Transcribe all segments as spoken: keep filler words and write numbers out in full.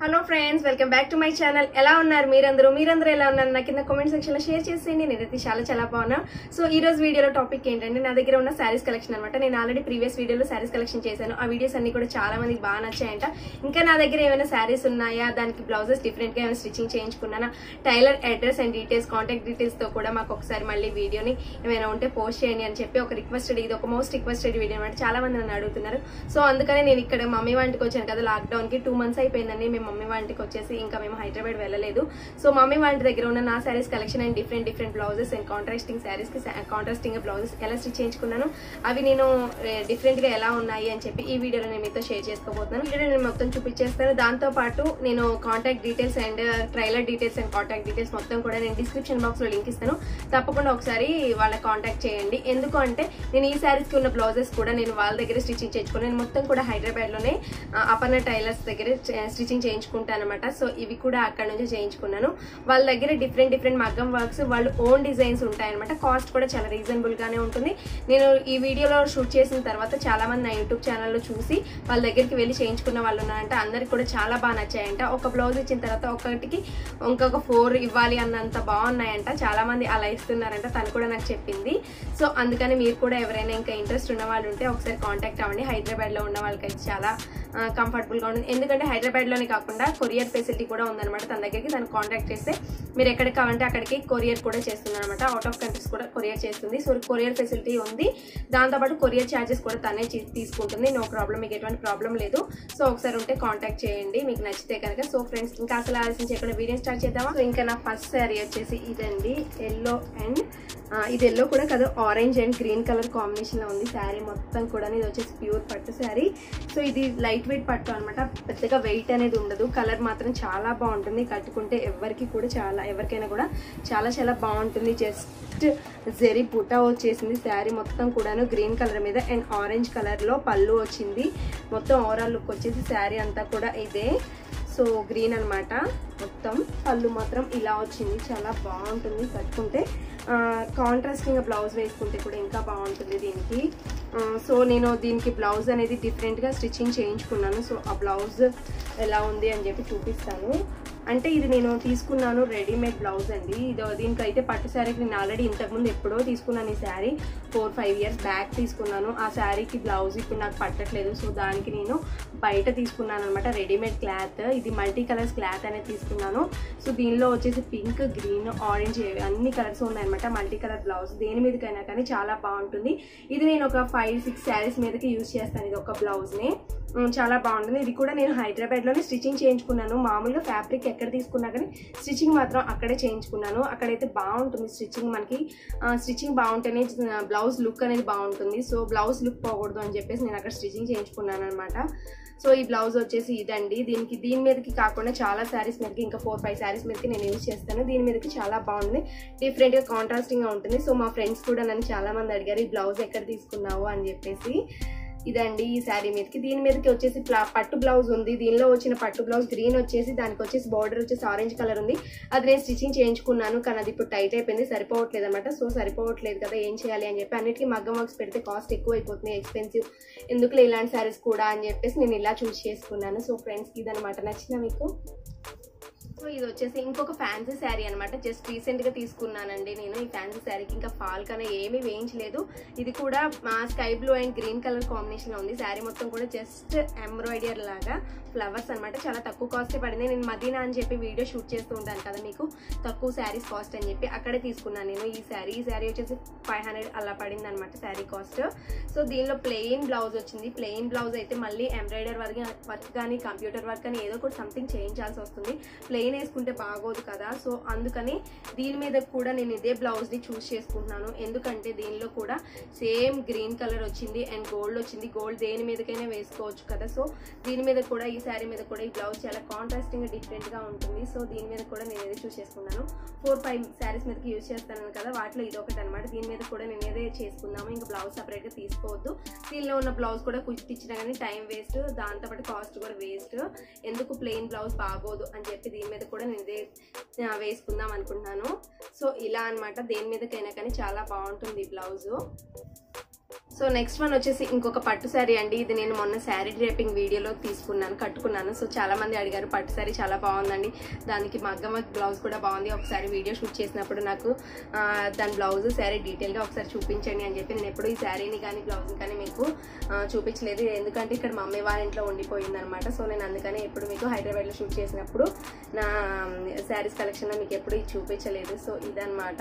Hello friends, welcome back to my channel. Ela unnaru meerandaru meerandaru ela unnaru na kinda comment section lo share cheseyandi. Nenaithe chala chala baaguna. So ee roju video lo topic entante na daggara unna sarees collection anamata. Nenu already previous video lo sarees collection chesanu. Aa videos anni kuda chala mandiki baa nachayanta. Inka na daggara evaina sarees unnaya, daniki blouses different ga evaina stitching cheyinchukunnana, tailor address and details, contact details tho kuda maaku okkasari malli video ni evaina unte post cheyandi ani cheppi oka requested, idi oka most requested video anamata. Chala mandi nanu adugutunnaru. So andukane nenu ikkada mummy vanti kochanu kada, lockdown ki two months ayipindani. Mummy వాంటికి వచ్చేసి ఇంకా మేము హైదరాబాద్ వెళ్ళలేదు. So mummy వాంటి దగ్గర ఉన్న నా saris collection and different different blouses and contrasting శారీస్కి contrasting blouses ఎలా స్టిచ్ చేయించుకున్నాను, అవి నేను డిఫరెంట్గా ఎలా ఉన్నాయి అని చెప్పి ఈ వీడియోలో నేను మీతో షేర్ చేసుకోబోతున్నాను. వీడియో నేను మొత్తం చూపించేస్తాను. దాంతోపాటు నేను contact details and trailer details and contact details మొత్తం కూడా నేను డిస్క్రిప్షన్ బాక్స్లో లింక్ ఇస్తాను. తప్పకుండా ఒకసారి వాళ్ళ కాంటాక్ట్ చేయండి. ఎందుకు అంటే నేను ఈ శారీస్కి ఉన్న బ్లౌజెస్ కూడా నేను వాళ్ళ దగ్గర స్టిచ్చింగ్ చేయించుకున్నాను. మొత్తం కూడా హైదరాబాద్లోనే అపర్ణ టైలర్స్ దగ్గర స్టిచ్చింగ్ చేయించుకుంటానమాట. సో ఇవి కూడా అక్కడ నుంచి చేయించుకున్నాను. వాళ్ళ దగ్గర డిఫరెంట్ డిఫరెంట్ మగ్గం వర్క్స్, వాళ్ళు ఓన్ డిజైన్స్ ఉంటాయన్నమాట. కాస్ట్ కూడా చాలా రీజనబుల్గానే ఉంటుంది. నేను ఈ వీడియోలో షూట్ చేసిన తర్వాత చాలామంది నా యూట్యూబ్ ఛానల్లో చూసి వాళ్ళ దగ్గరికి వెళ్ళి చేయించుకున్న వాళ్ళు ఉన్నారంట. అందరికి కూడా చాలా బాగా నచ్చాయంట. ఒక బ్లౌజ్ ఇచ్చిన తర్వాత ఒకటికి ఇంకొక ఫోర్ ఇవ్వాలి అన్నంత బాగున్నాయంట. చాలామంది అలా ఇస్తున్నారంట, తను కూడా నాకు చెప్పింది. సో అందుకని మీరు కూడా ఎవరైనా ఇంకా ఇంట్రెస్ట్ ఉన్న వాళ్ళు ఉంటే ఒకసారి కాంటాక్ట్ అవ్వండి. హైదరాబాద్లో ఉన్న వాళ్ళకైతే చాలా కంఫర్టబుల్గా ఉంటుంది. ఎందుకంటే హైదరాబాద్లోనే కాకుండా కొరియర్ ఫెసిలిటీ కూడా ఉందన్నమాట. తన దగ్గరికి తను కాంటాక్ట్ చేస్తే మీరు ఎక్కడికి కావాలంటే అక్కడికి కొరియర్ కూడా చేస్తుంది అనమాట. అవుట్ ఆఫ్ కంట్రీస్ కూడా కొరియర్ చేస్తుంది. సో కొరియర్ ఫెసిలిటీ ఉంది. దాంతోపాటు కొరియర్ ఛార్జెస్ కూడా తనే తీసుకుంటుంది. నో ప్రాబ్లం, మీకు ఎటువంటి ప్రాబ్లం లేదు. సో ఒకసారి ఉంటే కాంటాక్ట్ చేయండి మీకు నచ్చితే కనుక. సో ఫ్రెండ్స్ ఇంకా అసలు ఆలోచించి ఎక్కడ వీడియో స్టార్ట్ చేద్దామా. సో ఇంకా నా ఫస్ట్ శారీ వచ్చేసి ఇదండి. ఎల్లో అండ్ ఇది ఎల్లో కూడా కదా, ఆరెంజ్ అండ్ గ్రీన్ కలర్ కాంబినేషన్లో ఉంది శారీ మొత్తం కూడా. ఇది వచ్చేసి ప్యూర్ పట్టు శారీ. సో ఇది లైట్ వెయిట్ పట్టు అనమాట. పెద్దగా వెయిట్ అనేది ఉండదు. కలర్ మాత్రం చాలా బాగుంటుంది. కట్టుకుంటే ఎవరికి కూడా చాలా ఎవరికైనా కూడా చాలా చాలా బాగుంటుంది. జస్ట్ జరీ బుటా వచ్చేసింది శారీ మొత్తం కూడాను గ్రీన్ కలర్ మీద అండ్ ఆరెంజ్ కలర్లో పళ్ళు వచ్చింది. మొత్తం ఓవరాల్ లుక్ వచ్చేసి శారీ అంతా కూడా ఇదే. సో గ్రీన్ అనమాట. మొత్తం పళ్ళు మాత్రం ఇలా వచ్చింది. చాలా బాగుంటుంది కట్టుకుంటే. కాంట్రాస్టింగ్ బ్లౌజ్ వేసుకుంటే కూడా ఇంకా బాగుంటుంది దీనికి. సో నేను దీనికి బ్లౌజ్ అనేది డిఫరెంట్గా స్టిచ్చింగ్ చేయించుకున్నాను. సో ఆ బ్లౌజ్ ఎలా ఉంది అని చెప్పి చూపిస్తాను. అంటే ఇది నేను తీసుకున్నాను రెడీమేడ్ బ్లౌజ్ అండి. ఇది దీనికైతే పట్టు శారీకి నేను ఆల్రెడీ ఇంతకుముందు ఎప్పుడో తీసుకున్నాను. ఈ sari four five years back తీసుకున్నాను. ఆ శారీకి బ్లౌజ్ ఇప్పుడు నాకు పట్టట్లేదు. సో దానికి నేను బయట తీసుకున్నాను అనమాట రెడీమేడ్ క్లాత్. ఇది మల్టీ కలర్స్ క్లాత్ అనేది తీసుకున్నాను. సో దీనిలో వచ్చేసి పింక్, గ్రీన్, ఆరెంజ్ అన్ని కలర్స్ ఉన్నాయన్నమాట. మల్టీ కలర్ బ్లౌజ్ దేని మీదకైనా కానీ చాలా బాగుంటుంది. ఇది నేను ఒక ఫైవ్ సిక్స్ శారీస్ మీదకి యూజ్ చేస్తాను ఇది ఒక బ్లౌజ్ని. చాలా బాగుంటుంది. ఇది కూడా నేను హైదరాబాద్లోనే స్టిచ్చింగ్ చేయించుకున్నాను. మామూలుగా ఫ్యాబ్రిక్ ఎక్కడ తీసుకున్నా కానీ స్టిచ్చింగ్ మాత్రం అక్కడే చేయించుకున్నాను. అక్కడైతే బాగుంటుంది స్టిచ్చింగ్. మనకి స్టిచ్చింగ్ బాగుంటేనే బ్లౌజ్ లుక్ అనేది బాగుంటుంది. సో బ్లౌజ్ లుక్ పోకూడదు అని చెప్పేసి నేను అక్కడ స్టిచ్చింగ్ చేయించుకున్నాను అనమాట. సో ఈ బ్లౌజ్ వచ్చేసి ఇదండి. దీనికి దీని మీదకి కాకుండా చాలా శారీస్ మీదకి ఇంకా ఫోర్ ఫైవ్ శారీస్ మీదకి నేను యూజ్ చేస్తాను. దీని మీదకి చాలా బాగుంది. డిఫరెంట్గా కాంట్రాస్టింగ్గా ఉంటుంది. సో మా ఫ్రెండ్స్ కూడా నన్ను చాలామంది అడిగారు ఈ బ్లౌజ్ ఎక్కడ తీసుకున్నావు అని చెప్పేసి. ఇదండి ఈ శారీ మీదకి. దీని మీదకి వచ్చేసి పట్టు బ్లౌజ్ ఉంది. దీనిలో వచ్చిన పట్టు బ్లౌజ్ గ్రీన్ వచ్చేసి, దానికి వచ్చేసి బార్డర్ వచ్చేసి ఆరెంజ్ కలర్ ఉంది. అది నేను స్టిచ్చింగ్ చేయించుకున్నాను కానీ అది ఇప్పుడు టైట్ అయిపోయింది, సరిపోవట్లేదు అనమాట. సో సరిపోవట్లేదు కదా ఏం చేయాలి అని చెప్పి అన్నిటికీ మగ్గం వర్క్స్ పెడితే కాస్ట్ ఎక్కువ అయిపోతుంది, ఎక్స్పెన్సివ్, ఎందుకులే ఇలాంటి శారీస్ కూడా అని చెప్పేసి నేను ఇలా చూస్ చేసుకున్నాను. సో ఫ్రెండ్స్కి ఇదనమాట. నచ్చిందా మీకు? సో ఇది వచ్చేసి ఇంకొక ఫ్యాన్సీ శారీ అనమాట. జస్ట్ రీసెంట్గా తీసుకున్నానండి నేను ఈ ఫ్యాన్సీ శారీకి. ఇంకా ఫాల్ కన్నా ఏమీ వేయించలేదు. ఇది కూడా sky blue and green colour కాంబినేషన్లో ఉంది. శారీ మొత్తం కూడా జస్ట్ ఎంబ్రాయిడరీ లాగా ఫ్లవర్స్ అనమాట. చాలా తక్కువ కాస్టే పడింది. నేను మదీనా అని చెప్పి వీడియో షూట్ చేస్తూ ఉంటాను కదా మీకు, తక్కువ శారీస్ కాస్ట్ అని చెప్పి అక్కడే తీసుకున్నాను నేను ఈ శారీ. ఈ శారీ వచ్చేసి ఫైవ్ హండ్రెడ్ అలా పడింది అనమాట శారీ కాస్ట్. సో దీనిలో ప్లెయిన్ బ్లౌజ్ వచ్చింది. ప్లెయిన్ బ్లౌజ్ అయితే మళ్ళీ ఎంబ్రాయిడరీ వర్క్ వర్క్ కానీ కంప్యూటర్ వర్క్ కానీ ఏదో ఒకటి సంథింగ్ చేయించాల్సి వస్తుంది. ప్లెయిన్ వేసుకుంటే బాగోదు కదా. సో అందుకని దీని మీద కూడా నేను ఇదే బ్లౌజ్ని చూస్ చేసుకుంటున్నాను. ఎందుకంటే దీనిలో కూడా సేమ్ గ్రీన్ కలర్ వచ్చింది అండ్ గోల్డ్ వచ్చింది. గోల్డ్ దేని మీదకైనా వేసుకోవచ్చు కదా. సో దీని మీద కూడా ఈ శారీ మీద కూడా ఈ బ్లౌజ్ చాలా కాంట్రాస్టింగ్ డిఫరెంట్గా ఉంటుంది. సో దీని మీద కూడా నేను ఏదో చూస్ చేసుకున్నాను. ఫోర్ ఫైవ్ శారీస్ మీదకి యూజ్ చేస్తాను కదా, వాటిలో ఇది ఒకటి అనమాట. దీని మీద కూడా నేను ఏదో చేసుకున్నాము. ఇంకా బ్లౌజ్ సపరేట్గా తీసుకోవద్దు. దీనిలో ఉన్న బ్లౌజ్ కూడా కుట్టించినా కానీ టైం వేస్ట్, దాంతోపాటు కాస్ట్ కూడా వేస్ట్. ఎందుకు ప్లెయిన్ బ్లౌజ్ బాగోదు అని చెప్పి దీని మీద కూడా నేను ఇదే వేసుకుందాం అనుకుంటున్నాను. సో ఇలా అనమాట. దేని మీదకైనా కానీ చాలా బాగుంటుంది ఈ బ్లౌజు. So next one వచ్చేసి ఇంకొక పట్టు సారీ అండి. ఇది నేను మొన్న సారీ డ్రేపింగ్ వీడియోలో తీసుకున్నాను, కట్టుకున్నాను. సో చాలా మంది అడిగారు పట్టు సారీ చాలా బాగుందండి, దానికి మగ్గం వర్క్ బ్లౌజ్ కూడా బాగుంది, ఒకసారి వీడియో షూట్ చేసినప్పుడు నాకు దాని బ్లౌజ్ సారీ డీటెయిల్గా ఒకసారి చూపించండి అని చెప్పి నేను ఎప్పుడు ఈ శారీని కానీ బ్లౌజ్ కానీ మీకు చూపించలేదు. ఎందుకంటే ఇక్కడ మా అమ్మాయి వాళ్ళ ఇంట్లో ఉండిపోయింది అనమాట. సో నేను అందుకనే ఎప్పుడు మీకు హైదరాబాద్లో షూట్ చేసినప్పుడు నా శారీస్ కలెక్షన్లో మీకు ఎప్పుడు ఇది చూపించలేదు. సో ఇదనమాట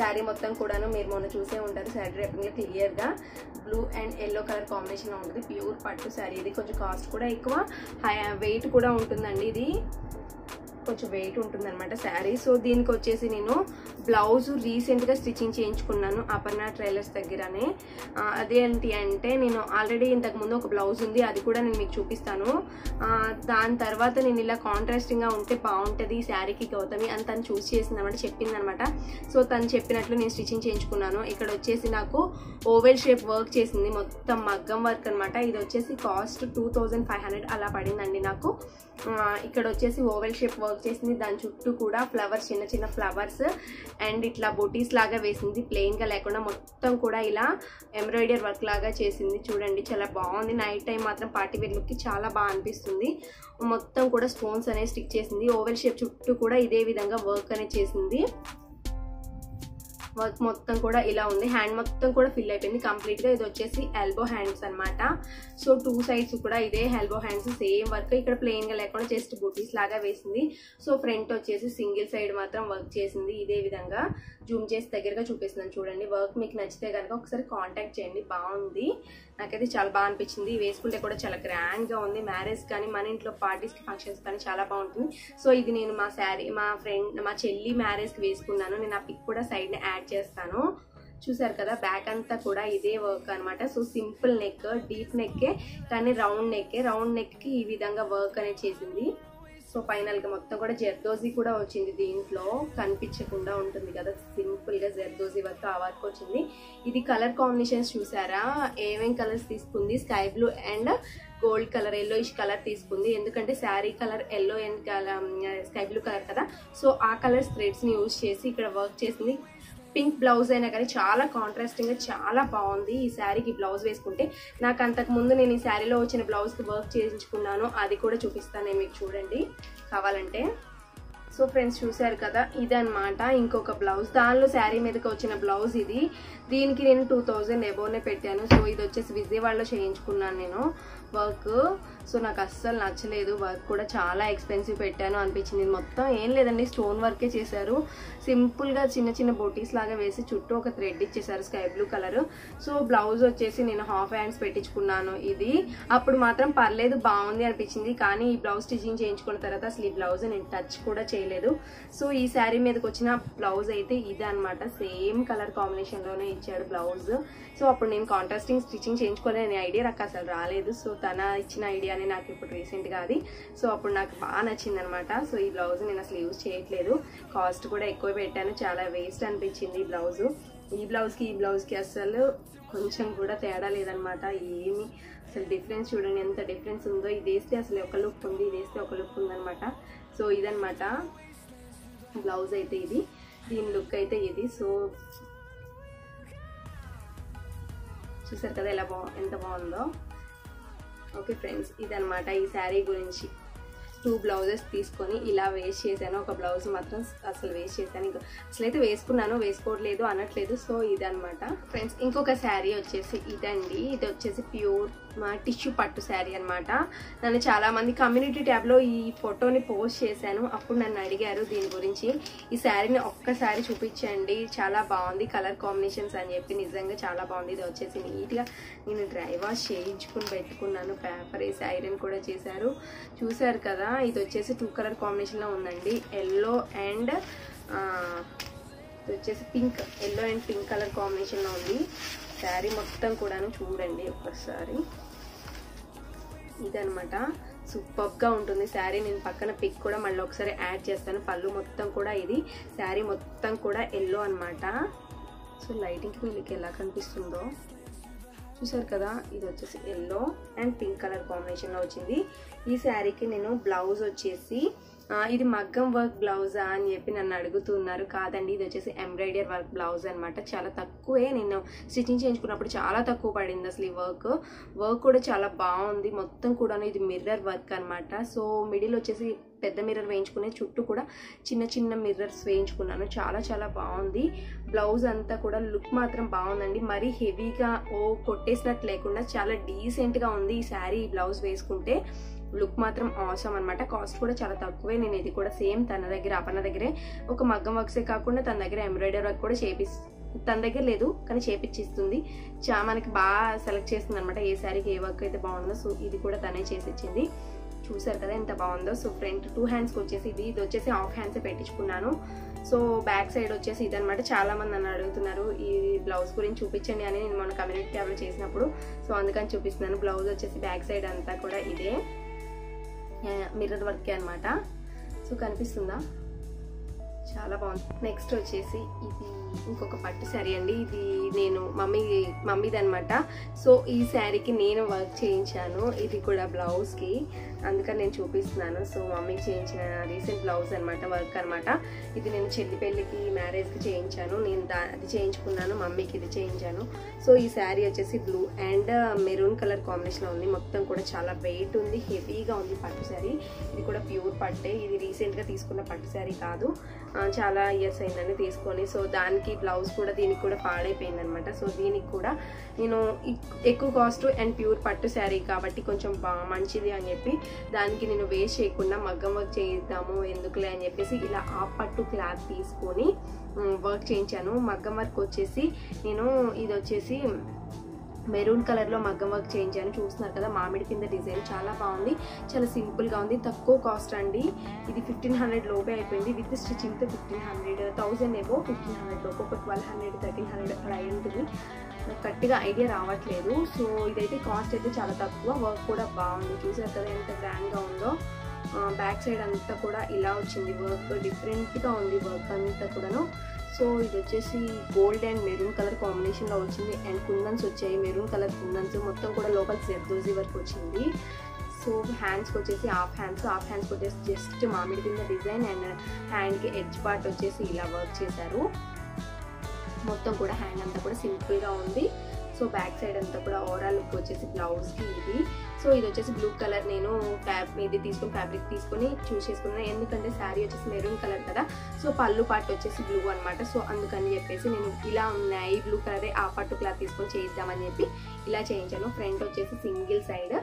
శారీ మొత్తం కూడాను మీరు మొన్న చూసే ఉంటారు శారీ డ్రేపింగ్లో క్లియర్గా. Blue and yellow colour combination ఉంటుంది, ప్యూర్ పట్టు శారీ. ఇది కొంచెం కాస్ట్ కూడా ఎక్కువ, హై వెయిట్ కూడా ఉంటుందండి. ఇది కొంచెం వెయిట్ ఉంటుందన్నమాట శారీ. సో దీనికి వచ్చేసి నేను బ్లౌజ్ రీసెంట్గా స్టిచ్చింగ్ చేయించుకున్నాను అపర్ణ ట్రైలర్స్ దగ్గరనే. అదేంటి అంటే నేను ఆల్రెడీ ఇంతకుముందు ఒక బ్లౌజ్ ఉంది, అది కూడా నేను మీకు చూపిస్తాను. దాని తర్వాత నేను ఇలా కాంట్రాస్టింగ్గా ఉంటే బాగుంటుంది ఈ శారీకి గౌతమి అని తను చూస్ చేసిందనమాట, చెప్పిందనమాట. సో తను చెప్పినట్లు నేను స్టిచ్చింగ్ చేయించుకున్నాను. ఇక్కడ వచ్చేసి నాకు ఓవెల్ షేప్ వర్క్ చేసింది, మొత్తం మగ్గం వర్క్ అనమాట. ఇది వచ్చేసి cost two thousand five hundred అలా పడిందండి నాకు. ఇక్కడ వచ్చేసి ఓవెల్ షేప్ వర్క్ చేసింది, దాని చుట్టూ కూడా ఫ్లవర్స్, చిన్న చిన్న ఫ్లవర్స్ అండ్ ఇట్లా బొటీస్ లాగా వేసింది, ప్లెయిన్గా లేకుండా మొత్తం కూడా ఇలా ఎంబ్రాయిడరీ వర్క్ లాగా చేసింది. చూడండి చాలా బాగుంది, నైట్ టైం మాత్రం పార్టీ వేర్ లుక్కి చాలా బాగా అనిపిస్తుంది. మొత్తం కూడా స్టోన్స్ అనేది స్టిక్ చేసింది, ఓవెల్ షేప్ చుట్టూ కూడా ఇదే విధంగా వర్క్ అనేది చేసింది. వర్క్ మొత్తం కూడా ఇలా ఉంది, హ్యాండ్ మొత్తం కూడా ఫిల్ అయిపోయింది కంప్లీట్గా. ఇది వచ్చేసి ఎల్బో హ్యాండ్స్ అనమాట. సో టూ సైడ్స్ కూడా ఇదే ఎల్బో హ్యాండ్స్ సేమ్ వర్క్, ఇక్కడ ప్లెయిన్గా లేకుండా జస్ట్ బూటీస్ లాగా వేసింది. సో ఫ్రంట్ వచ్చేసి సింగిల్ సైడ్ మాత్రం వర్క్ చేసింది ఇదే విధంగా. జూమ్ చేసి దగ్గరగా చూపిస్తున్నాను చూడండి. వర్క్ మీకు నచ్చితే కనుక ఒకసారి కాంటాక్ట్ చేయండి, బాగుంది. నాకైతే చాలా బాగా అనిపించింది, వేసుకుంటే కూడా చాలా గ్రాండ్గా ఉంది. మ్యారేజ్ కానీ మన ఇంట్లో పార్టీస్కి ఫంక్షన్స్ కానీ చాలా బాగుంటుంది. సో ఇది నేను మా శారీ మా ఫ్రెండ్ మా చెల్లి మ్యారేజ్కి వేసుకున్నాను. నేను ఆ పిక్ కూడా సైడ్ని యాడ్ చేస్తాను. చూసారు కదా, బ్యాక్ అంతా కూడా ఇదే వర్క్ అనమాట. సో సింపుల్ నెక్, డీప్ నెక్కే కానీ రౌండ్ నెక్కే. రౌండ్ నెక్కి ఈ విధంగా వర్క్ అనేది చేసింది. సో ఫైనల్గా మొత్తం కూడా జర్దోజీ కూడా వచ్చింది దీంట్లో, కనిపించకుండా ఉంటుంది కదా సింపుల్గా జర్దోజీ వర్క్, ఆ వర్క్ వచ్చింది. ఇది కలర్ కాంబినేషన్స్ చూసారా, ఏమేం కలర్స్ తీసుకుంది, sky blue and gold colour, yellowish colour తీసుకుంది. ఎందుకంటే sari colour yellow and colour sky blue colour కదా, సో ఆ కలర్స్ థ్రెడ్స్ని యూజ్ చేసి ఇక్కడ వర్క్ చేసింది. పింక్ బ్లౌజ్ అయినా కానీ చాలా కాంట్రాస్టింగ్గా చాలా బాగుంది ఈ శారీకి బ్లౌజ్ వేసుకుంటే. నాకు అంతకుముందు నేను ఈ శారీలో వచ్చిన బ్లౌజ్కి వర్క్ చేయించుకున్నాను, అది కూడా చూపిస్తాను మీకు చూడండి కావాలంటే. సో ఫ్రెండ్స్ చూసారు కదా ఇదనమాట ఇంకొక బ్లౌజ్, దానిలో శారీ మీదకి వచ్చిన బ్లౌజ్ ఇది. దీనికి నేను టూ థౌజండ్ అబోవ్నే పెట్టాను. సో ఇది వచ్చేసి విజయవాడలో చేయించుకున్నాను నేను వర్క్. సో నాకు అస్సలు నచ్చలేదు, వర్క్ కూడా చాలా ఎక్స్పెన్సివ్ పెట్టాను అనిపించింది. మొత్తం ఏం లేదండి స్టోన్ వర్కే చేశారు, సింపుల్గా చిన్న చిన్న బోటీస్ లాగా వేసి చుట్టూ ఒక థ్రెడ్ ఇచ్చేసారు sky blue colour. So blouse వచ్చేసి నేను హాఫ్ హ్యాండ్స్ పెట్టించుకున్నాను ఇది. అప్పుడు మాత్రం పర్లేదు బాగుంది అనిపించింది, కానీ ఈ బ్లౌజ్ స్టిచ్చింగ్ చేయించుకున్న తర్వాత అసలు ఈ బ్లౌజ్ నేను టచ్ కూడా చేయలేదు. సో ఈ శారీ మీదకి వచ్చిన బ్లౌజ్ అయితే ఇదే అనమాట, సేమ్ కలర్ కాంబినేషన్లోనే ఇచ్చాడు బ్లౌజ్. సో అప్పుడు నేను కాంట్రాస్టింగ్ స్టిచ్చింగ్ చేయించుకోలేని ఐడియా నాకు అసలు రాలేదు. సో తన ఇచ్చిన ఐడియానే నాకు ఇప్పుడు రీసెంట్గా అది, సో అప్పుడు నాకు బాగా నచ్చింది అనమాట. సో ఈ బ్లౌజ్ నేను అసలు యూజ్ చేయట్లేదు, కాస్ట్ కూడా ఎక్కువ పెట్టాను, చాలా వేస్ట్ అనిపించింది ఈ బ్లౌజు. ఈ బ్లౌజ్కి ఈ బ్లౌజ్కి అసలు కొంచెం కూడా తేడా లేదనమాట. ఏమి అసలు డిఫరెన్స్ చూడండి ఎంత డిఫరెన్స్ ఉందో, ఇది వేస్తే అసలు ఒక లుక్ ఉంది, ఇది వేస్తే ఒక లుక్ ఉందనమాట. సో ఇదనమాట బ్లౌజ్ అయితే ఇది, దీని లుక్ అయితే ఇది. సో చూసారు కదా ఎలా బా ఎంత బాగుందో. ఓకే ఫ్రెండ్స్ ఇదనమాట ఈ శారీ గురించి. టూ బ్లౌజెస్ తీసుకొని ఇలా వేస్ట్ చేశాను, ఒక బ్లౌజ్ మాత్రం అసలు వేస్ట్ చేశాను. ఇంకా అసలైతే వేసుకున్నాను, వేసుకోవట్లేదు అనట్లేదు. సో ఇదనమాట ఫ్రెండ్స్ ఇంకొక శారీ వచ్చేసి ఇదండి. ఇది వచ్చేసి ప్యూర్ మా టిష్యూ పట్టు శారీ అనమాట. నన్ను చాలామంది కమ్యూనిటీ ట్యాబ్లో ఈ ఫోటోని పోస్ట్ చేశాను, అప్పుడు నన్ను అడిగారు దీని గురించి, ఈ శారీని ఒక్కసారి చూపించండి చాలా బాగుంది కలర్ కాంబినేషన్స్ అని చెప్పి. నిజంగా చాలా బాగుంది. ఇది వచ్చేసి నీట్గా నేను డ్రై వాష్ చేయించుకుని పెట్టుకున్నాను, పేపర్ వేసి ఐరన్ కూడా చేశారు. చూసారు కదా ఇది వచ్చేసి టూ కలర్ కాంబినేషన్లో ఉందండి, ఎల్లో అండ్ ఇది వచ్చేసి pink, yellow and pink colour కాంబినేషన్లో ఉంది శారీ మొత్తం కూడాను. చూడండి ఒక్కసారి ఇదనమాట, సూపర్గా ఉంటుంది శారీ. నేను పక్కన పిక్ కూడా మళ్ళీ ఒకసారి యాడ్ చేస్తాను. పళ్ళు మొత్తం కూడా ఇది, శారీ మొత్తం కూడా ఎల్లో అనమాట. సో లైటింగ్కి మీకు ఎలా కనిపిస్తుందో చూసారు కదా, ఇది వచ్చేసి ఎల్లో అండ్ పింక్ కలర్ కాంబినేషన్లో వచ్చింది. ఈ శారీకి నేను బ్లౌజ్ వచ్చేసి ఇది మగ్గం వర్క్ బ్లౌజ్ అని చెప్పి నన్ను అడుగుతున్నారు. కాదండి, ఇది వచ్చేసి ఎంబ్రాయిడరీ వర్క్ బ్లౌజ్ అన్నమాట. చాలా తక్కువే, నేను స్టిచ్చింగ్ చేయించుకున్నప్పుడు చాలా తక్కువ పడింది అసలు ఈ వర్క్ వర్క్ కూడా చాలా బాగుంది మొత్తం కూడా. ఇది మిర్రర్ వర్క్ అన్నమాట. సో మిడిల్ వచ్చేసి పెద్ద మిర్రర్ వేయించుకునే, చుట్టూ కూడా చిన్న చిన్న మిర్రర్స్ వేయించుకున్నాను. చాలా చాలా బాగుంది బ్లౌజ్ అంతా కూడా. లుక్ మాత్రం బాగుందండి, మరీ హెవీగా ఓ కొట్టేసినట్టు లేకుండా చాలా డీసెంట్గా ఉంది ఈ శారీ. ఈ బ్లౌజ్ వేసుకుంటే లుక్ మాత్రం ఆసమ్ అనమాట. కాస్ట్ కూడా చాలా తక్కువే. నేను ఇది కూడా సేమ్ తన దగ్గర అపన దగ్గరే ఒక మగ్గం వర్క్సే కాకుండా తన దగ్గర ఎంబ్రాయిడరీ వర్క్ కూడా చేపి తన దగ్గర లేదు కానీ చేపించిస్తుంది. చా మనకి బాగా సెలెక్ట్ చేస్తుంది అనమాట ఏ శారీకి ఏ వర్క్ అయితే బాగుందో. సో ఇది కూడా తనే చేసిచ్చింది. చూసారు కదా ఎంత బాగుందో. సో ఫ్రంట్ టూ హ్యాండ్స్కి వచ్చేసి ఇది ఇది వచ్చేసి హాఫ్ హ్యాండ్సే పెట్టించుకున్నాను. సో బ్యాక్ సైడ్ వచ్చేసి ఇదనమాట. చాలామంది నన్ను అడుగుతున్నారు ఈ బ్లౌజ్ గురించి చూపించండి అని నేను మన కమ్యూనిటీ ట్యాబ్లో చేసినప్పుడు. సో అందుకని చూపిస్తున్నాను. బ్లౌజ్ వచ్చేసి బ్యాక్ సైడ్ అంతా కూడా ఇదే మిర్రర్ వర్కే అనమాట. సో కనిపిస్తుందా, చాలా బాగుంది. నెక్స్ట్ వచ్చేసి ఇది ఇంకొక పట్టు శారీ అండి. ఇది నేను మమ్మీ మమ్మీది అనమాట. సో ఈ శారీకి నేను వర్క్ చేయించాను. ఇది కూడా బ్లౌజ్కి, అందుకని నేను చూపిస్తున్నాను. సో మమ్మీ చేయించిన రీసెంట్ బ్లౌజ్ అనమాట, వర్క్ అనమాట. ఇది నేను చెల్లి పెళ్ళికి మ్యారేజ్కి చేయించాను. నేను దా అది చేయించుకున్నాను, మమ్మీకి ఇది చేయించాను. సో ఈ శారీ వచ్చేసి బ్లూ అండ్ మెరూన్ కలర్ కాంబినేషన్లో ఉంది. మొత్తం కూడా చాలా వెయిట్ ఉంది, హెవీగా ఉంది పట్టు శారీ. ఇది కూడా ప్యూర్ పట్టే. ఇది రీసెంట్గా తీసుకున్న పట్టు శారీ కాదు, చాలా ఇయర్స్ అయిందండి తీసుకొని. సో దానికి బ్లౌజ్ కూడా దీనికి కూడా పాడైపోయింది అనమాట. సో దీనికి కూడా నేను ఎక్కువ కాస్ట్ అండ్ ప్యూర్ పట్టు శారీ కాబట్టి కొంచెం మంచిది అని చెప్పి దానికి నేను వేస్ట్ చేయకుండా మగ్గం వర్క్ చేద్దాము ఎందుకులే అని చెప్పేసి ఇలా ఆ పట్టు క్లాత్ తీసుకొని వర్క్ చేయించాను. మగ్గం వర్క్ వచ్చేసి నేను ఇది వచ్చేసి మెరూన్ కలర్లో మగ్గం వర్క్ చేయించాను. చూస్తున్నారు కదా మామిడి కింద డిజైన్, చాలా బాగుంది. చాలా సింపుల్గా ఉంది, తక్కువ కాస్ట్ అండి. ఇది ఫిఫ్టీన్ హండ్రెడ్ లోపే అయిపోయింది విత్ స్టిచ్చింగ్తో. ఫిఫ్టీన్ హండ్రెడ్ థౌసండ్ ఏవో ఫిఫ్టీన్ హండ్రెడ్ లోపు ఒక ట్వెల్వ్ హండ్రెడ్ థర్టీన్ హండ్రెడ్ అక్కడ అయి ఉంటుంది. నాకు కరెక్ట్గా ఐడియా రావట్లేదు. సో ఇదైతే కాస్ట్ అయితే చాలా తక్కువ, వర్క్ కూడా బాగుంది. చూసారు కదా ఎంత గ్రాండ్గా ఉందో. బ్యాక్ సైడ్ అంతా కూడా ఇలా వచ్చింది వర్క్, డిఫరెంట్గా ఉంది వర్క్ అంతా కూడాను. సో ఇది వచ్చేసి గోల్డ్ అండ్ మెరూన్ కలర్ కాంబినేషన్లో వచ్చింది. అండ్ కుందన్స్ వచ్చాయి, మెరూన్ కలర్ కుందన్స్. మొత్తం కూడా లోకల్ జర్దోజీ వర్క్ వచ్చింది. సో హ్యాండ్స్కి వచ్చేసి హాఫ్ హ్యాండ్స్ హాఫ్ హ్యాండ్స్కి వచ్చేసి జస్ట్ మామిడి కింద డిజైన్ అండ్ హ్యాండ్కి ఎడ్జ్ పార్ట్ వచ్చేసి ఇలా వర్క్ చేశారు. మొత్తం కూడా హ్యాండ్ అంతా కూడా సింపుల్గా ఉంది. సో బ్యాక్ సైడ్ అంతా కూడా ఓవరాల్ లుక్ వచ్చేసి బ్లౌజ్కి ఇది. సో ఇది వచ్చేసి బ్లూ కలర్ నేను ఫ్యాబ్ ఇది తీసుకుని ఫ్యాబ్రిక్ తీసుకొని చూస్ చేసుకున్నాను. ఎందుకంటే శారీ వచ్చేసి మెరూన్ కలర్ కదా, సో పళ్ళు పాటు వచ్చేసి బ్లూ అనమాట. సో అందుకని చెప్పేసి నేను ఇలా ఉన్నాయి బ్లూ కలరే ఆ పట్టు క్లాత్ తీసుకొని చేద్దామని చెప్పి ఇలా చేయించాను. ఫ్రంట్ వచ్చేసి సింగిల్ సైడ్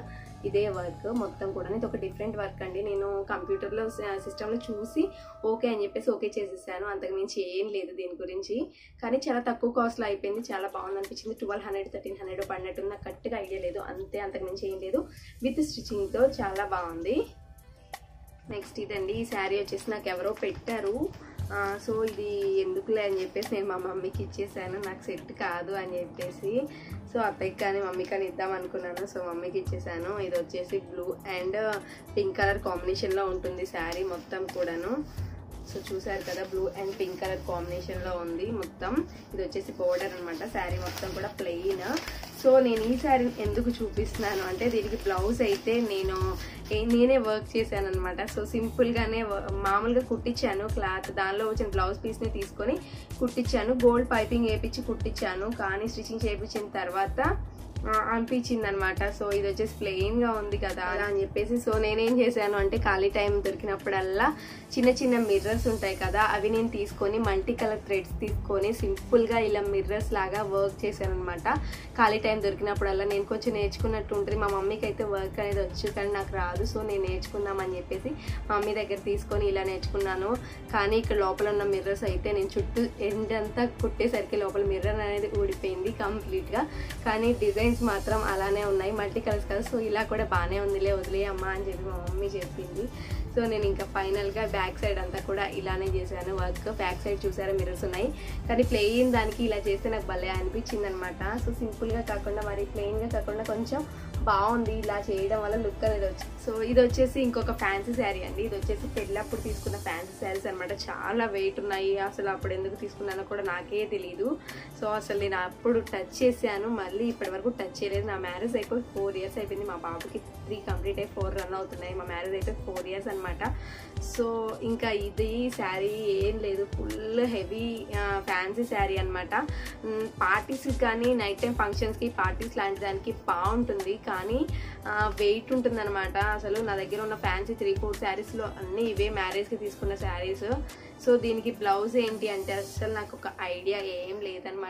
ఇదే వర్క్ మొత్తం కూడా. ఇది ఒక డిఫరెంట్ వర్క్ అండి. నేను కంప్యూటర్లో సిస్టంలో చూసి ఓకే అని చెప్పేసి ఓకే చేసేసాను, అంతకుమించి ఏం లేదు దీని గురించి. కానీ చాలా తక్కువ కాస్ట్లో అయిపోయింది, చాలా బాగుంది అనిపించింది. ట్వెల్వ్ హండ్రెడ్ థర్టీన్ హండ్రెడ్ పడినట్టు నాకు కరెక్ట్గా ఐడియా లేదు, అంతే అంతకుమించి ఏం లేదు. విత్ స్టిచ్చింగ్తో చాలా బాగుంది. నెక్స్ట్ ఇదండి. ఈ శారీ వచ్చేసి నాకు ఎవరో పెట్టారు. సో ఇది ఎందుకులే అని చెప్పేసి నేను మా మమ్మీకి ఇచ్చేసాను. నాకు సెట్ కాదు అని చెప్పేసి సో అత్తయ్యకి కానీ మమ్మీ కానీ ఇద్దాం అనుకున్నాను. సో మమ్మీకి ఇచ్చేసాను. ఇది వచ్చేసి బ్లూ అండ్ పింక్ కలర్ కాంబినేషన్లో ఉంటుంది శారీ మొత్తం కూడాను. సో చూసారు కదా బ్లూ అండ్ పింక్ కలర్ కాంబినేషన్లో ఉంది మొత్తం. ఇది వచ్చేసి బోర్డర్ అనమాట. శారీ మొత్తం కూడా ప్లెయిన్. సో నేను ఈ శారీని ఎందుకు చూపిస్తున్నాను అంటే దీనికి బ్లౌజ్ అయితే నేను నేనే వర్క్ చేశాను అనమాట. సో సింపుల్గానే మామూలుగా కుట్టించాను క్లాత్, దానిలో వచ్చిన బ్లౌజ్ పీస్ని తీసుకొని కుట్టించాను. గోల్డ్ పైపింగ్ వేయించి కుట్టించాను, కానీ స్టిచ్చింగ్ చేయించిన తర్వాత అనిపించింది అనమాట. సో ఇది వచ్చేసి ప్లెయిన్గా ఉంది కదా అని చెప్పేసి సో నేనేం చేశాను అంటే ఖాళీ టైం దొరికినప్పుడల్లా చిన్న చిన్న మిర్రర్స్ ఉంటాయి కదా, అవి నేను తీసుకొని మల్టీ కలర్ థ్రెడ్స్ తీసుకొని సింపుల్గా ఇలా మిర్రర్స్ లాగా వర్క్ చేశాను అనమాట. ఖాళీ టైం దొరికినప్పుడల్లా నేను కొంచెం నేర్చుకున్నట్టు ఉంటుంది. మా మమ్మీకి అయితే వర్క్ అనేది వచ్చు కానీ నాకు రాదు. సో నేను నేర్చుకుందామని చెప్పేసి మమ్మీ దగ్గర తీసుకొని ఇలా నేర్చుకున్నాను. కానీ ఇక్కడ లోపల ఉన్న మిర్రర్స్ అయితే నేను చుట్టూ ఎండ్ అంతా కుట్టేసరికి లోపల మిర్రర్ అనేది ఊడిపోయింది కంప్లీట్గా. కానీ డిజైన్ మాత్రం అలానే ఉన్నాయి, మల్టీ కలర్స్ కదా. సో ఇలా కూడా బాగానే ఉందిలే వదిలేయమ్మా అని చెప్పి మా మమ్మీ చెప్పింది. సో నేను ఇంకా ఫైనల్గా బ్యాక్ సైడ్ అంతా కూడా ఇలానే చేశాను వర్క్. బ్యాక్ సైడ్ చూసారా మిర్రర్స్ ఉన్నాయి, కానీ ప్లెయిన్ దానికి ఇలా చేస్తే నాకు భలే అనిపించింది అనమాట. సో సింపుల్గా కాకుండా మరి ప్లెయిన్గా కాకుండా కొంచెం బాగుంది ఇలా చేయడం వల్ల లుక్ అనేది వచ్చింది. సో ఇది వచ్చేసి ఇంకొక ఫ్యాన్సీ శారీ అండి. ఇది వచ్చేసి పెళ్ళప్పుడు తీసుకున్న ఫ్యాన్సీ శారీస్ అనమాట. చాలా వెయిట్ ఉన్నాయి, అసలు అప్పుడు ఎందుకు తీసుకున్నానో కూడా నాకే తెలీదు. సో అసలు నేను అప్పుడు టచ్ చేశాను, మళ్ళీ ఇప్పటి వరకు టచ్ చేయలేదు. నా మ్యారేజ్ అయిపోయి ఫోర్ ఇయర్స్ అయిపోయింది, మా బాబుకి త్రీ కంప్లీట్ అయ్యి ఫోర్ రన్ అవుతున్నాయి. మా మ్యారేజ్ అయిపోయి ఫోర్ ఇయర్స్ అనమాట. సో ఇంకా ఇది శారీ ఏం లేదు, ఫుల్ హెవీ ఫ్యాన్సీ శారీ అనమాట. పార్టీస్కి కానీ నైట్ టైం ఫంక్షన్స్కి పార్టీస్ లాంటి దానికి బాగుంటుంది, కానీ వెయిట్ ఉంటుంది అనమాట. అసలు నా దగ్గర ఉన్న ఫ్యాన్సీ త్రీ ఫోర్ శారీస్లో అన్నీ ఇవే మ్యారేజ్కి తీసుకున్న శారీస్. సో దీనికి బ్లౌజ్ ఏంటి అంటే అసలు నాకు ఒక ఐడియా ఏం లేదనమాట.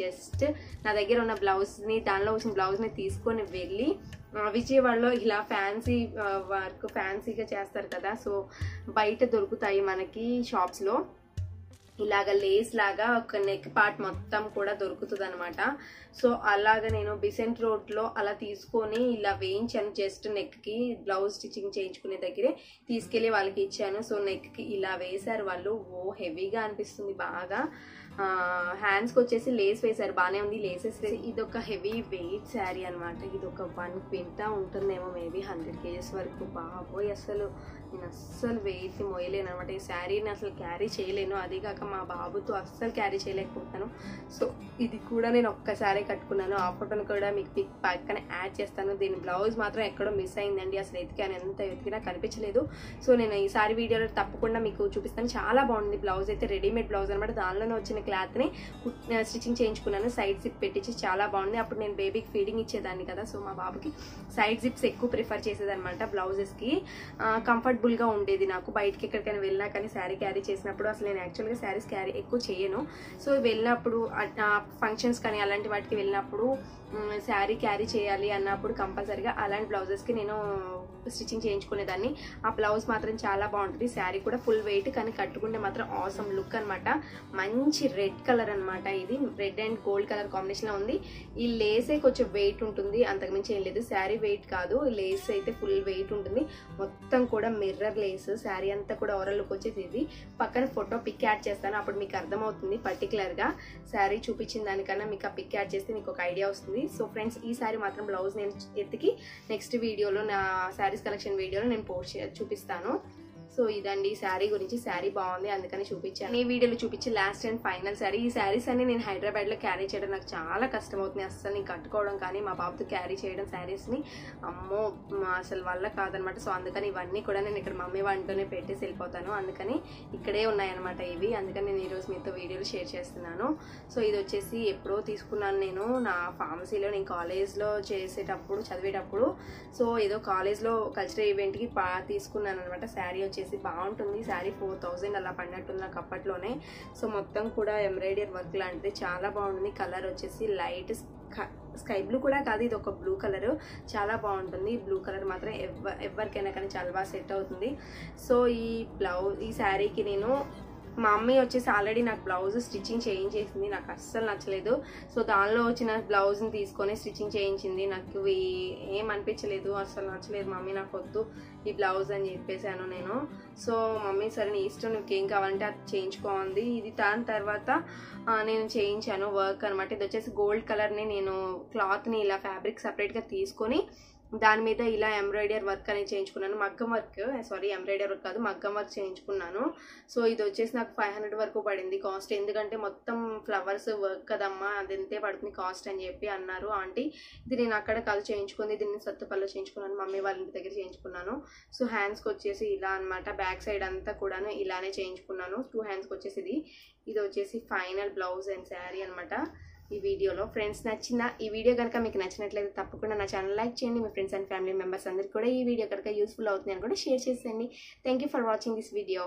జస్ట్ నా దగ్గర ఉన్న బ్లౌజ్ని దానిలో వచ్చిన బ్లౌజ్ని తీసుకొని వెళ్ళి విజయవాడలో ఇలా ఫ్యాన్సీ వర్క్ ఫ్యాన్సీగా చేస్తారు కదా, సో బయట దొరుకుతాయి మనకి షాప్స్లో ఇలాగ లేస్ లాగా ఒక నెక్ పార్ట్ మొత్తం కూడా దొరుకుతుంది అనమాట. సో అలాగ నేను బిసెంట్ రోడ్లో అలా తీసుకొని ఇలా వేయించాను. జస్ట్ నెక్కి బ్లౌజ్ స్టిచ్చింగ్ చేయించుకునే దగ్గరే తీసుకెళ్ళి వాళ్ళకి ఇచ్చాను. సో నెక్కి ఇలా వేశారు వాళ్ళు. ఓ హెవీగా అనిపిస్తుంది బాగా. హ్యాండ్స్కి వచ్చేసి లేస్ వేశారు, బాగానే ఉంది లేసెస్. ఇదొక హెవీ వెయిట్ శారీ అనమాట. ఇదొక వన్ క్వింటా ఉంటుందేమో, మేబీ హండ్రెడ్ కేజెస్ వరకు. బాబోయ్ అసలు నేను అస్సలు వెయిట్ని మోయలేను అనమాట. ఈ శారీని అసలు క్యారీ చేయలేను, అదే కాక మా బాబుతో అస్సలు క్యారీ చేయలేకపోతాను. సో ఇది కూడా నేను ఒక్కసారి కట్టుకున్నాను. ఆ ఫోటోను కూడా మీకు పిక్ పక్కన యాడ్ చేస్తాను. దీని బ్లౌజ్ మాత్రం ఎక్కడో మిస్ అయిందండి, అసలు ఎతికాను, ఎంత ఎతికినా కనిపించలేదు. సో నేను ఈసారి వీడియోలో తప్పకుండా మీకు చూపిస్తాను. చాలా బాగుంది బ్లౌజ్ అయితే, రెడీమేడ్ బ్లౌజ్ అనమాట. దానిలోనే వచ్చిన క్లాత్ని స్టిచ్చింగ్ చేయించుకున్నాను, సైడ్ జిప్ పెట్టించి. చాలా బాగుంది. అప్పుడు నేను బేబీకి ఫీడింగ్ ఇచ్చేదాన్ని కదా, సో మా బాబుకి సైడ్ జిప్స్ ఎక్కువ ప్రిఫర్ చేసేదనమాట బ్లౌజెస్కి. కంఫర్టబుల్గా ఉండేది నాకు. బయటకి ఎక్కడికైనా వెళ్ళినా కానీ శారీ క్యారీ చేసినప్పుడు, అసలు నేను యాక్చువల్గా శారీస్ క్యారీ ఎక్కువ చేయను. సో వెళ్ళినప్పుడు ఫంక్షన్స్ కానీ అలాంటి వాటికి వెళ్ళినప్పుడు శారీ క్యారీ చేయాలి అన్నప్పుడు కంపల్సరీగా అలాంటి బ్లౌజెస్కి నేను స్టిచ్చింగ్ చేయించుకునేదాన్ని. ఆ బ్లౌజ్ మాత్రం చాలా బాగుంటుంది. శారీ కూడా ఫుల్ వెయిట్, కానీ కట్టుకుంటే మాత్రం ఆసమ్ లుక్ అనమాట. మంచి రెడ్ కలర్ అనమాట. ఇది రెడ్ అండ్ గోల్డ్ కలర్ కాంబినేషన్లో ఉంది. ఈ లేసే కొంచెం వెయిట్ ఉంటుంది, అంతకుమించి ఏం లేదు. శారీ వెయిట్ కాదు, లేస్ అయితే ఫుల్ వెయిట్ ఉంటుంది. మొత్తం కూడా మిర్రర్ లేస్, శారీ అంతా కూడా ఓవరాల్ లుక్ వచ్చేది. ఇది పక్కన ఫోటో పిక్ యాడ్ చేస్తాను, అప్పుడు మీకు అర్థమవుతుంది పర్టికులర్గా. శారీ చూపించిన దానికన్నా మీకు ఆ పిక్ యాడ్ చేస్తే మీకు ఒక ఐడియా వస్తుంది. సో ఫ్రెండ్స్, ఈ శారీ మాత్రం బ్లౌజ్ నేను ఎత్తికి నెక్స్ట్ వీడియోలో, నా శారీస్ కలెక్షన్ వీడియోలో నేను పోస్ట్ చూపిస్తాను. సో ఇదండి శారీ గురించి. శారీ బాగుంది అందుకని చూపించాను. ఈ వీడియోలో చూపించి లాస్ట్ అండ్ ఫైనల్ శారీ. ఈ శారీస్ అన్ని నేను హైదరాబాద్లో క్యారీ చేయడం నాకు చాలా కష్టం అవుతుంది. అస్సలు నేను కట్టుకోవడం కానీ మా బాబుతో క్యారీ చేయడం శారీస్ని అమ్మో అసలు వల్ల కాదనమాట. సో అందుకని ఇవన్నీ కూడా నేను ఇక్కడ మమ్మీ వాటితోనే పెట్టేసి వెళ్ళిపోతాను, అందుకని ఇక్కడే ఉన్నాయన్నమాట ఇవి. అందుకని నేను ఈరోజు మీతో వీడియోలు షేర్ చేస్తున్నాను. సో ఇది వచ్చేసి ఎప్పుడో తీసుకున్నాను నేను, నా ఫార్మసీలో నేను కాలేజ్లో చేసేటప్పుడు చదివేటప్పుడు. సో ఏదో కాలేజ్లో కల్చరల్ ఈవెంట్కి పా తీసుకున్నాను అనమాట. శారీ వచ్చేసి బాగుంటుంది. శారీ ఫోర్ థౌజండ్ అలా పడినట్టుంది నాకు అప్పట్లోనే. సో మొత్తం కూడా ఎంబ్రాయిడరీ వర్క్ లాంటిది, చాలా బాగుంటుంది. కలర్ వచ్చేసి లైట్ స్కై బ్లూ కూడా కాదు, ఇది ఒక బ్లూ కలర్, చాలా బాగుంటుంది. బ్లూ కలర్ మాత్రం ఎవ ఎవరికైనా కానీ చాలా బాగా సెట్ అవుతుంది. సో ఈ బ్లౌజ్ ఈ శారీకి నేను, మా మమ్మీ వచ్చేసి ఆల్రెడీ నాకు బ్లౌజ్ స్టిచ్చింగ్ చేయించేసింది, నాకు అస్సలు నచ్చలేదు. సో దానిలో వచ్చిన బ్లౌజ్ని తీసుకొని స్టిచ్చింగ్ చేయించింది. నాకు ఏం అనిపించలేదు, అస్సలు నచ్చలేదు. మమ్మీ నాకు వద్దు ఈ బ్లౌజ్ అని చెప్పేశాను నేను. సో మమ్మీ సరే నీ ఇష్టం, నీకేం కావాలంటే అది చేయించుకోండి. ఇది దాని తర్వాత నేను చేయించాను వర్క్ అనమాట. ఇది వచ్చేసి గోల్డ్ కలర్ని నేను క్లాత్ని ఇలా ఫ్యాబ్రిక్ సపరేట్గా తీసుకొని దాని మీద ఇలా ఎంబ్రాయిడరీ వర్క్ అనేది చేయించుకున్నాను. మగ్గం వర్క్ సారీ ఎంబ్రాయిడరీ వర్క్ కాదు, మగ్గం వర్క్ చేయించుకున్నాను. సో ఇది వచ్చేసి నాకు ఫైవ్ హండ్రెడ్ వరకు పడింది కాస్ట్. ఎందుకంటే మొత్తం ఫ్లవర్స్ వర్క్ కదమ్మా, అది ఎంతే పడుతుంది కాస్ట్ అని చెప్పి అన్నారు ఆంటీ. ఇది నేను అక్కడ కాల్ చేయించుకుంది, దీన్ని సత్తుపల్లిలో చేయించుకున్నాను, మమ్మీ వాళ్ళ ఇంటి దగ్గర చేయించుకున్నాను. సో హ్యాండ్స్కి వచ్చేసి ఇలా అనమాట. బ్యాక్ సైడ్ అంతా కూడాను ఇలానే చేయించుకున్నాను. టూ హ్యాండ్స్కి వచ్చేసి ఇది. ఇది వచ్చేసి ఫైనల్ బ్లౌజ్ అండ్ శారీ అనమాట ఈ వీడియోలో. ఫ్రెండ్స్, నచ్చిన ఈ వీడియో కనుక మీకు నచ్చినట్లయితే తప్పకుండా నా ఛానల్ లైక్ చేయండి. మీ ఫ్రెండ్స్ అండ్ ఫ్యామిలీ మెంబర్స్ అందరికీ కూడా ఈ వీడియో కనుక యూస్ఫుల్ అవుతుంది అని కూడా షేర్ చేసేయండి. Thank you for watching this video.